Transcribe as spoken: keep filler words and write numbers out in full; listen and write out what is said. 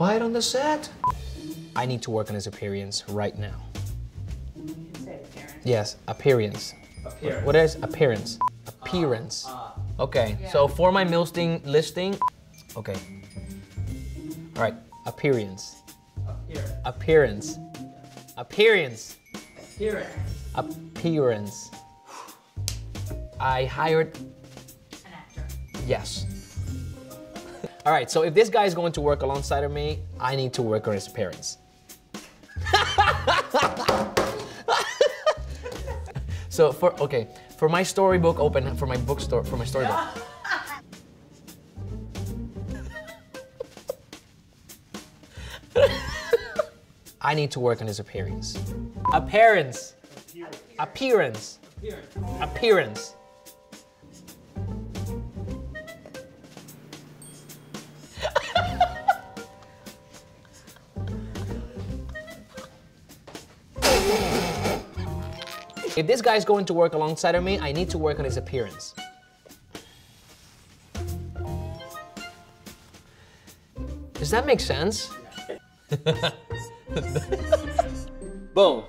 Buy it on the set. I need to work on his appearance right now. You said appearance. Yes, appearance. Appearance. What is appearance? Appearance. Uh, uh, okay, yeah. So for my listing, listing, okay. All right, appearance. Appearance. Appearance. Appearance. Appearance. Appearance. I hired an actor. Yes. All right, so if this guy is going to work alongside of me, I need to work on his appearance. So for, okay, for my storybook open, for my bookstore, for my storybook. I need to work on his appearance. Appearance. Appearance. Appearance. Appearance. If this guy's going to work alongside of me, I need to work on his appearance. Does that make sense? Boom.